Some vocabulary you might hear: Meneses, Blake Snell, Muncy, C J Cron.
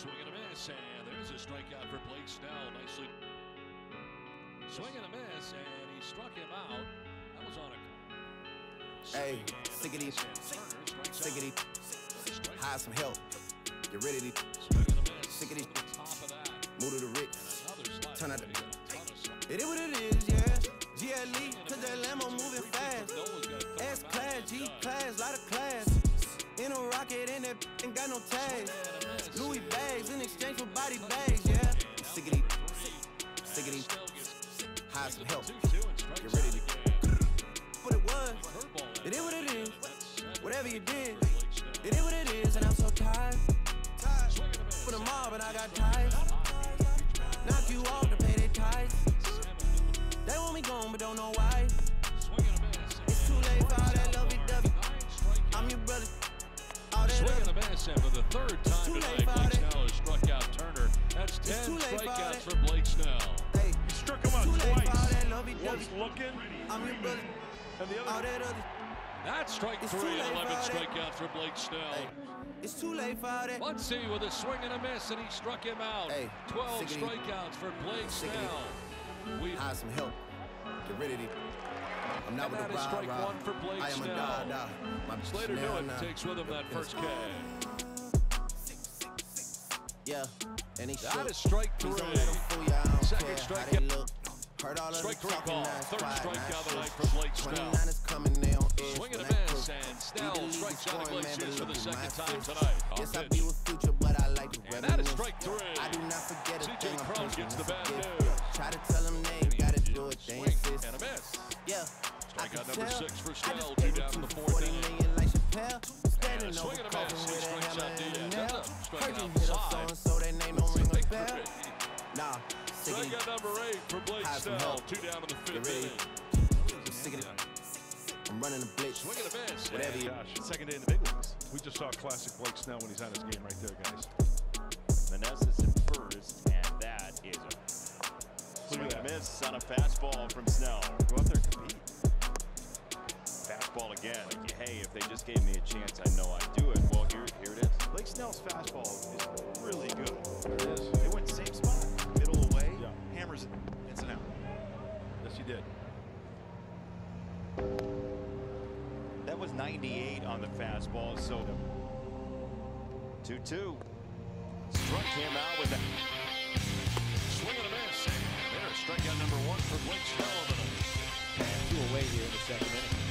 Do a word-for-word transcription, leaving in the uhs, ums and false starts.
Swing and a miss, and there's a strikeout for Blake Snell. Nicely. Swing and a miss, and he struck him out. That was on a... Hey, sick of these. Sick of these. Hide some help. Get rid of these. Sick of these. Move to the rich. Turn out the... It is what it is, yeah. G L E, cause that Lambo moving fast. S class, G class, lot of class. In a rocket, and that ain't got no tags. Louis bags in exchange for body bags, yeah. I'm sick of these, sick of these. Hide some help. Get rid of these. What it was, it is what it is. Whatever you did, it is what it is, and I'm so tired. For the mob, and I got tired. Knock you off to pay their tithes. They want me gone, but don't know why. It's too late for all that lovey-dovey. I'm your brother. All that swing and a miss, and for the third time tonight, Blake Snell has struck out Turner. That's ten strikeouts for Blake Snell. Hey, he struck him out twice. One's looking. I'm your brother. And the other. That's strike three and eleven strikeouts for Blake Snell. It's too late for that. Muncy with a swing and a miss, and he struck him out. Hey, twelve strikeouts for Blake Snell. We have some help. Get rid of it. I'm not with the rah-rah. Strike one for Blake Snell. I am a da-da. My Slater Newton takes with him that first K. Yeah, and he shook. That is strike three. Second strikeout. Strike three call. Third strikeout of the night for Blake Snell. Swing and a miss, and Snell strikes out the Glaciers for the second time tonight. Yes, I be with Future, but I like the revenue. That is strike three. I do not forget it. C J Cron gets the bad news. Try to tell him they ain't got to do it. Swing and a miss. Yeah. Strikeout number six for Snell. Two down in the fourth inning. And swing and a miss. He strikes out Diaz. Striking outside. Nah. Strikeout number eight for Blake Snell. Two down in the fifth inning. I'm running a blitz. Swing and a miss. Whatever you gosh. Second day in the big leagues. We just saw classic Blake Snell when he's on his game right there, guys. Meneses at first, and that is a swing and a miss on a fastball from Snell. Go out there and compete. Fastball again. Like, hey, if they just gave me a chance, I know I'd do it. Well, here, here it is. Blake Snell's fastball is really good. There it is. They went same spot. Middle away. Yeah. Hammers it. It's an out. Yes, you did. That was ninety-eight on the fastball, so two two. Struck him out with that. Swing and a miss. There's strikeout number one for Blake Snell. And two away here in the second inning.